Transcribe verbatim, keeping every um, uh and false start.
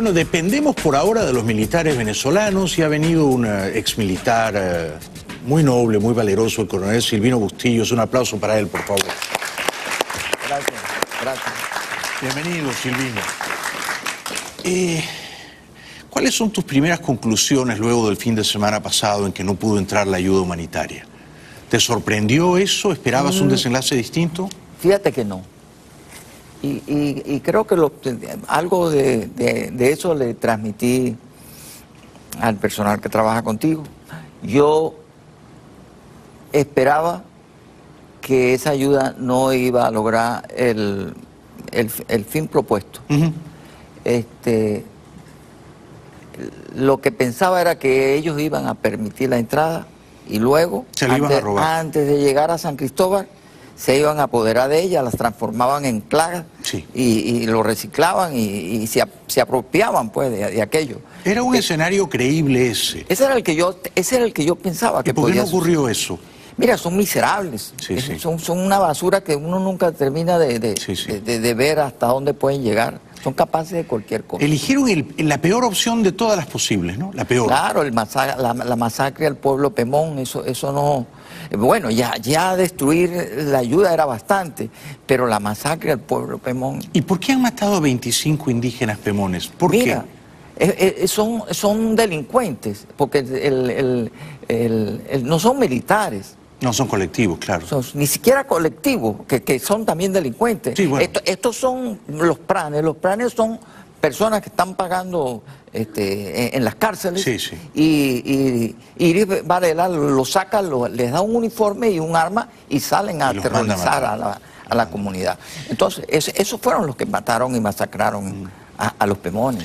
Bueno, dependemos por ahora de los militares venezolanos y ha venido un exmilitar eh, muy noble, muy valeroso, el coronel Silvino Bustillos. Un aplauso para él, por favor. Gracias, gracias. Bienvenido, Silvino. Eh, ¿Cuáles son tus primeras conclusiones luego del fin de semana pasado en que no pudo entrar la ayuda humanitaria? ¿Te sorprendió eso? ¿Esperabas mm, un desenlace distinto? Fíjate que no. Y, y, y creo que lo, algo de, de, de eso le transmití al personal que trabaja contigo. Yo esperaba que esa ayuda no iba a lograr el, el, el fin propuesto. Uh-huh. Este, lo que pensaba era que ellos iban a permitir la entrada y luego, se la iban a robar. Antes de llegar a San Cristóbal, se iban a apoderar de ella, las transformaban en plagas, sí, y, y lo reciclaban y, y se, se apropiaban pues de, de aquello. Era un eh, escenario creíble ese. Ese era el que yo, ese era el que yo pensaba que podía. ¿Y por qué no ocurrió eso? Mira, son miserables, sí, es, sí. Son, son una basura que uno nunca termina de, de, sí, sí. de, de, de ver hasta dónde pueden llegar. Son capaces de cualquier cosa. Eligieron el, la peor opción de todas las posibles, ¿no? La peor. Claro, el masac la, la masacre al pueblo Pemón, eso, eso no... Bueno, ya, ya destruir la ayuda era bastante, pero la masacre al pueblo Pemón... ¿Y por qué han matado a veinticinco indígenas pemones? ¿Por Mira, qué? Eh, eh, son, son delincuentes, porque el, el, el, el, el, no son militares. No, son colectivos, claro. Son, ni siquiera colectivos, que, que son también delincuentes. Sí, bueno. Esto, estos son los pranes. Los pranes son personas que están pagando este, en, en las cárceles. Sí, sí. Y, y Iris Varela lo saca, lo, les da un uniforme y un arma y salen a aterrorizar a, a, la, a la comunidad. Entonces, es, esos fueron los que mataron y masacraron mm. a, a los pemones.